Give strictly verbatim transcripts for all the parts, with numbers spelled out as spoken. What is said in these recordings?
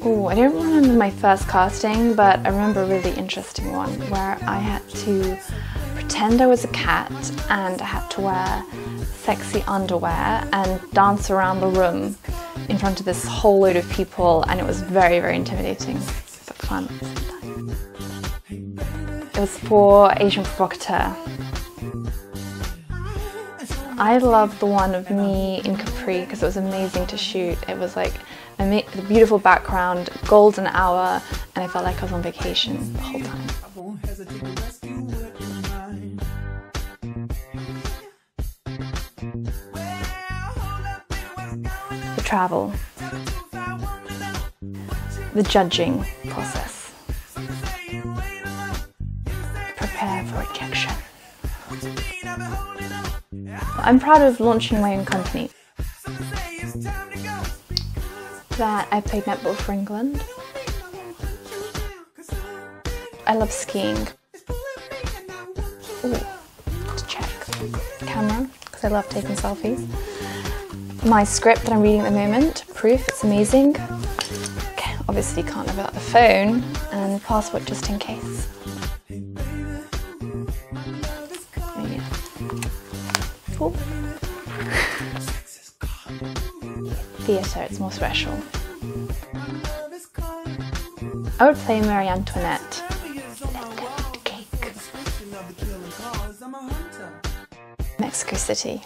Ooh, I don't remember my first casting, but I remember a really interesting one where I had to pretend I was a cat and I had to wear sexy underwear and dance around the room in front of this whole load of people, and it was very, very intimidating but fun at the same time. It was for Asian Provocateur. I loved the one of me in Capri because it was amazing to shoot. It was like a beautiful background, golden hour, and I felt like I was on vacation the whole time. The travel. The judging process. Prepare for rejection. I'm proud of launching my own company. That I played netball for England. I love skiing. Ooh, to check. Camera, because I love taking selfies. My script that I'm reading at the moment, Proof, it's amazing. Okay, obviously can't live without the phone, and passport just in case. Cool. Theatre, it's more special. I would play Marie Antoinette. Let's go eat cake. Mexico City.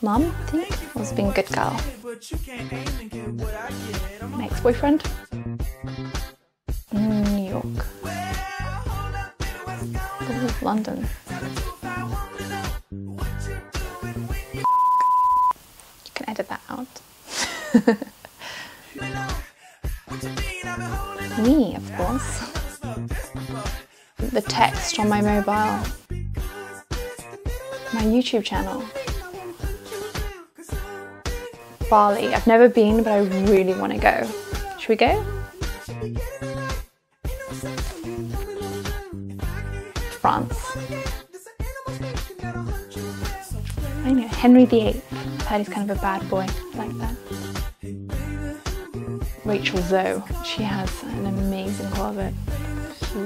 Mum, I think, was being a good girl. My ex-boyfriend. New York. Ooh, London. Edit that out. Me, of course. The text on my mobile. My YouTube channel. Bali. I've never been, but I really want to go. Should we go? France. I know, Henry the eighth. I've heard he's kind of a bad boy. I like that. Rachel Zoe. She has an amazing closet.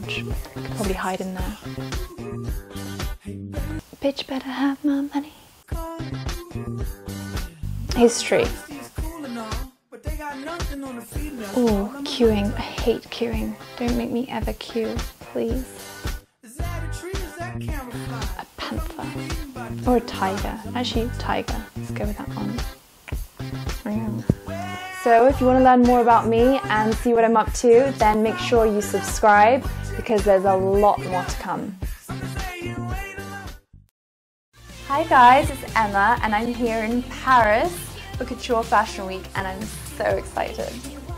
Huge. Could probably hide in there. Bitch better have my money. History. Ooh, queuing. I hate queuing. Don't make me ever queue, please. A panther. Or a tiger. Actually, tiger. Let's go with that one. Yeah. So if you want to learn more about me and see what I'm up to, then make sure you subscribe because there's a lot more to come. Hi guys, it's Emma and I'm here in Paris for Couture Fashion Week and I'm so excited.